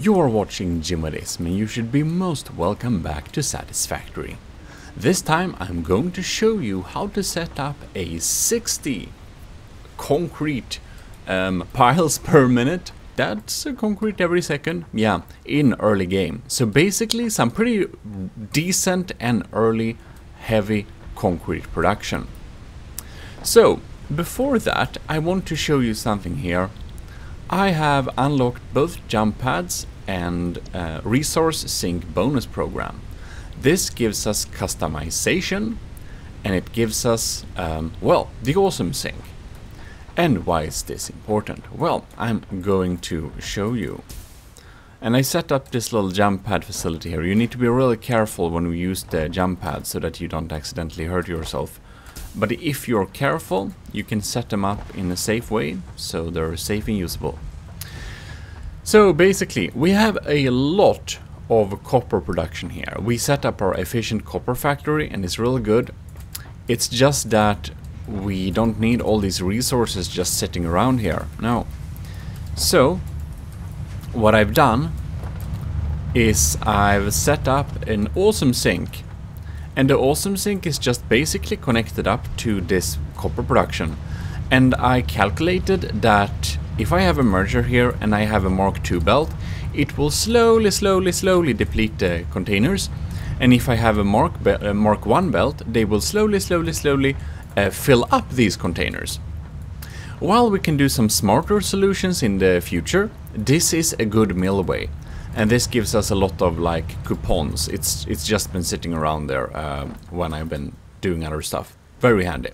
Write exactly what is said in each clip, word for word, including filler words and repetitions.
You are watching GMODISM and you should be most welcome back to Satisfactory. This time I'm going to show you how to set up a sixty concrete um, piles per minute. That's a concrete every second, yeah, in early game. So basically some pretty decent and early heavy concrete production. So before that I want to show you something here. I have unlocked both jump pads and uh, resource sync bonus program. This gives us customization and it gives us, um, well, the awesome sync. And why is this important? Well, I'm going to show you. And I set up this little jump pad facility here. You need to be really careful when we use the jump pad so that you don't accidentally hurt yourself. But if you're careful, you can set them up in a safe way, so they're safe and usable. So basically, we have a lot of copper production here. We set up our efficient copper factory and it's really good. It's just that we don't need all these resources just sitting around here. No. So what I've done is I've set up an awesome sink. And the awesome sink is just basically connected up to this copper production. And I calculated that if I have a merger here and I have a Mark two belt, it will slowly, slowly, slowly deplete the containers. And if I have a Mark one belt, they will slowly, slowly, slowly uh, fill up these containers. While we can do some smarter solutions in the future, this is a good mill way. And this gives us a lot of like coupons. It's it's just been sitting around there uh, when I've been doing other stuff. Very handy.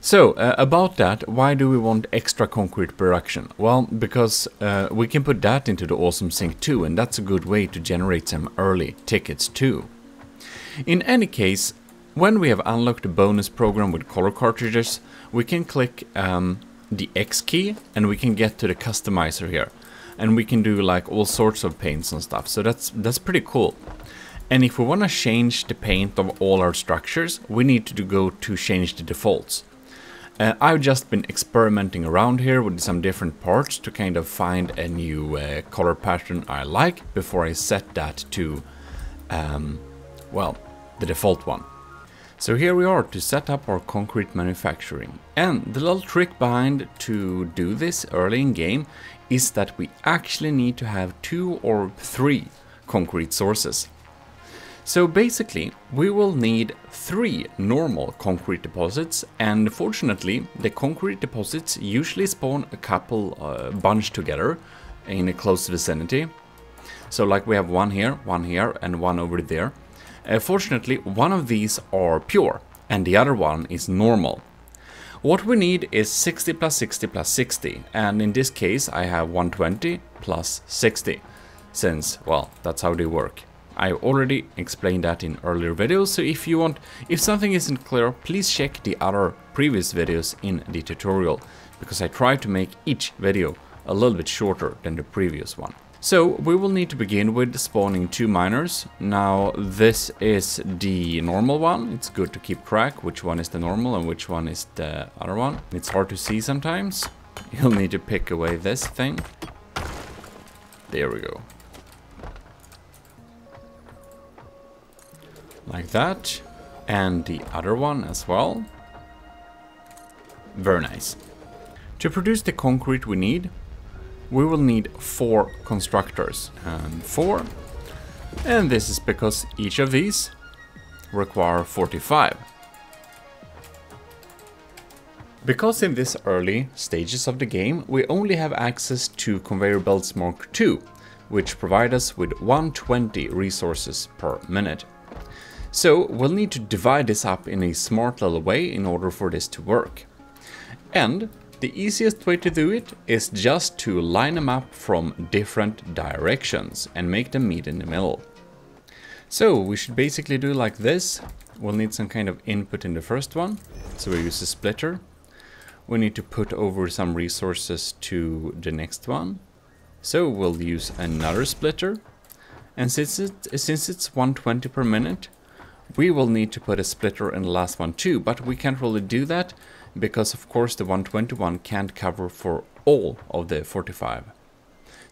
So uh, about that, why do we want extra concrete production? Well, because uh, we can put that into the awesome sync too, and that's a good way to generate some early tickets too. In any case, when we have unlocked the bonus program with color cartridges, we can click um, the X key and we can get to the customizer here. And we can do like all sorts of paints and stuff, so that's that's pretty cool. And if we want to change the paint of all our structures, we need to go to change the defaults. Uh, I've just been experimenting around here with some different parts to kind of find a new uh, color pattern I like before I set that to, um, well, the default one. So here we are to set up our concrete manufacturing. And the little trick behind to do this early in game is that we actually need to have two or three concrete sources. So basically, we will need three normal concrete deposits, and fortunately, the concrete deposits usually spawn a couple uh, bunch together in a close vicinity. So like we have one here, one here, and one over there. Uh, fortunately, one of these are pure, and the other one is normal. What we need is sixty plus sixty plus sixty, and in this case I have one twenty plus sixty, since, well, that's how they work. I already explained that in earlier videos, so if you want, if something isn't clear, please check the other previous videos in the tutorial, because I try to make each video a little bit shorter than the previous one. So we will need to begin with spawning two miners. Now this is the normal one. It's good to keep track which one is the normal and which one is the other one. It's hard to see sometimes. You'll need to pick away this thing. There we go. Like that. And the other one as well. Very nice. To produce the concrete we need, we will need four constructors, and four, and this is because each of these require forty-five. Because in this early stages of the game we only have access to conveyor belts Mark two, which provide us with one hundred twenty resources per minute. So we'll need to divide this up in a smart little way in order for this to work. And the easiest way to do it is just to line them up from different directions and make them meet in the middle. So we should basically do like this. We'll need some kind of input in the first one, so we use a splitter. We need to put over some resources to the next one, so we'll use another splitter. And since, it, since it's one twenty per minute, we will need to put a splitter in the last one too, but we can't really do that, because of course the one twenty-one can't cover for all of the forty-five.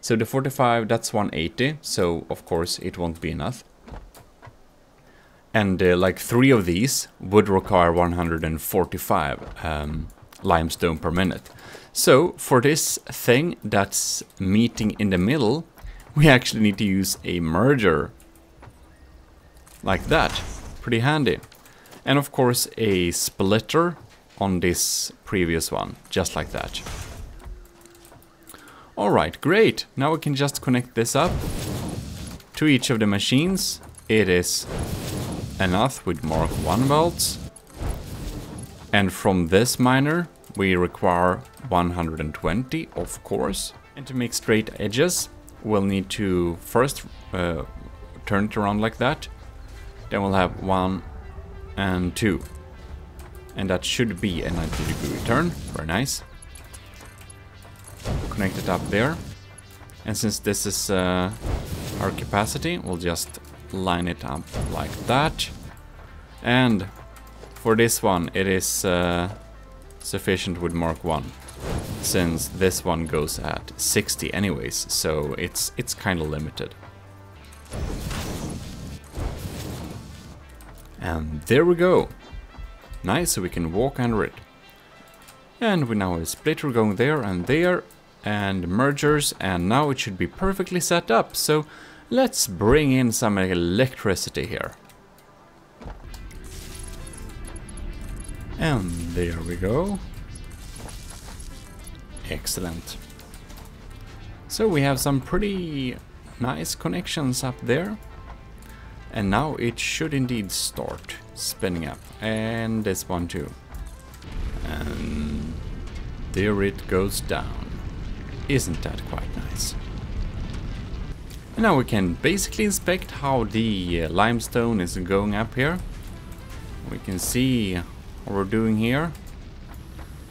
So the forty-five, that's one eighty, so of course it won't be enough. And uh, like three of these would require one hundred forty-five um, limestone per minute. So for this thing that's meeting in the middle, we actually need to use a merger. Like that. Pretty handy. And of course a splitter on this previous one, just like that. Alright, great. Now we can just connect this up to each of the machines. It is enough with Mark one bolts. And from this miner we require one hundred twenty, of course. And to make straight edges we'll need to first uh, turn it around like that. Then we'll have one and two. And that should be a ninety degree turn. Very nice. Connect it up there. And since this is uh, our capacity, we'll just line it up like that. And for this one, it is uh, sufficient with Mark one. Since this one goes at sixty anyways, so it's, it's kind of limited. And there we go. Nice, so we can walk under it. And we now have a splitter going there and there, and mergers, and now it should be perfectly set up. So let's bring in some electricity here. And there we go. Excellent. So we have some pretty nice connections up there. And now it should indeed start spinning up. And this one too. And there it goes down. Isn't that quite nice? And now we can basically inspect how the limestone is going up here. We can see what we're doing here.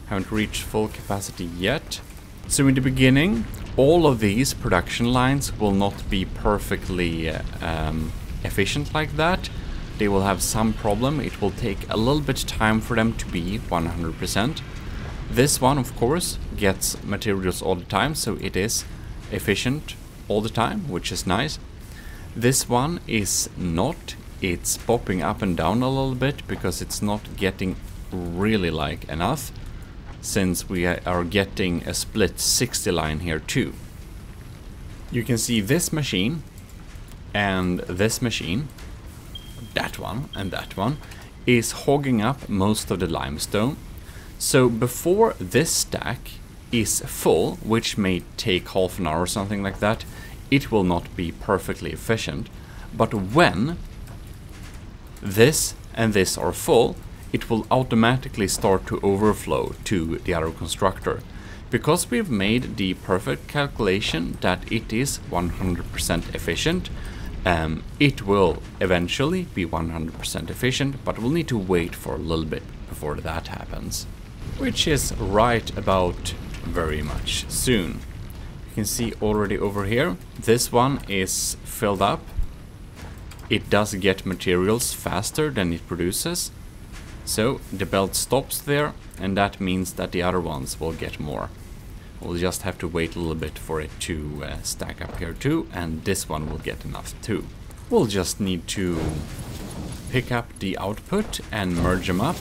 Haven't reached full capacity yet. So in the beginning, all of these production lines will not be perfectly um, efficient like that. They will have some problem. It will take a little bit of time for them to be one hundred percent. This one, of course, gets materials all the time, so it is efficient all the time, which is nice. This one is not. It's popping up and down a little bit because it's not getting really like enough, since we are getting a split sixty line here too. You can see this machine and this machine, that one and that one, is hogging up most of the limestone. So before this stack is full, which may take half an hour or something like that, it will not be perfectly efficient. But when this and this are full, it will automatically start to overflow to the other constructor. Because we've made the perfect calculation that it is one hundred percent efficient, Um, it will eventually be one hundred percent efficient, but we'll need to wait for a little bit before that happens. Which is right about very much soon. You can see already over here, this one is filled up. It does get materials faster than it produces. So the belt stops there, and that means that the other ones will get more. We'll just have to wait a little bit for it to uh, stack up here too, and this one will get enough too. We'll just need to pick up the output and merge them up.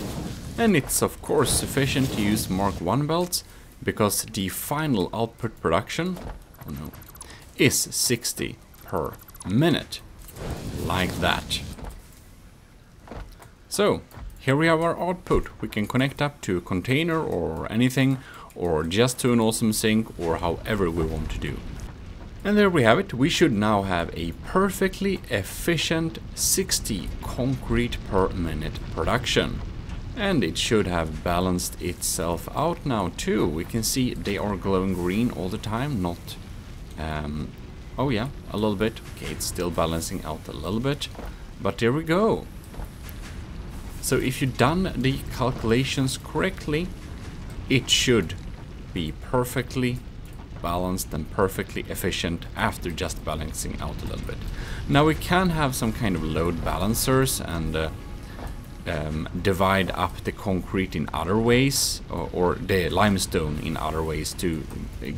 And it's of course sufficient to use Mark one belts, because the final output production oh no, is sixty per minute. Like that. So, here we have our output. We can connect up to a container or anything, or just to an awesome sink, or however we want to do. And there we have it. We should now have a perfectly efficient sixty concrete per minute production. And it should have balanced itself out now too. We can see they are glowing green all the time, not... Um, oh yeah, a little bit. Okay, it's still balancing out a little bit. But there we go. So if you've done the calculations correctly, it should be perfectly balanced and perfectly efficient after just balancing out a little bit. Now we can have some kind of load balancers and uh, um, divide up the concrete in other ways, or, or the limestone in other ways, to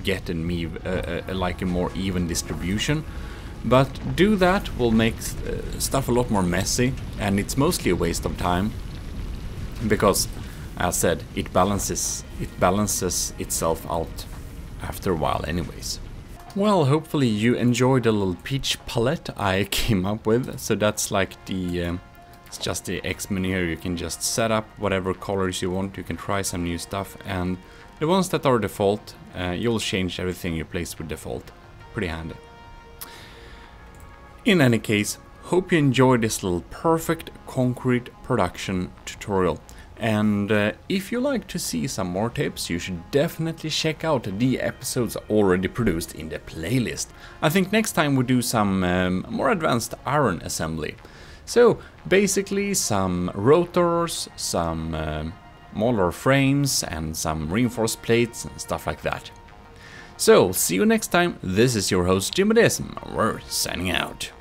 get and move, uh, uh, like a more even distribution. But do that will make uh, stuff a lot more messy, and it's mostly a waste of time, because, as said, it balances it balances itself out after a while anyways. Well, hopefully you enjoyed the little peach palette I came up with. So that's like the, um, it's just the X menu here. You can just set up whatever colors you want. You can try some new stuff, and the ones that are default, uh, you'll change everything you place with default. Pretty handy. In any case, hope you enjoyed this little perfect concrete production tutorial. And uh, if you like to see some more tips, you should definitely check out the episodes already produced in the playlist. I think next time we do some um, more advanced iron assembly. So basically some rotors, some um, molar frames, and some reinforced plates and stuff like that. So see you next time. This is your host GMODISM. We're signing out.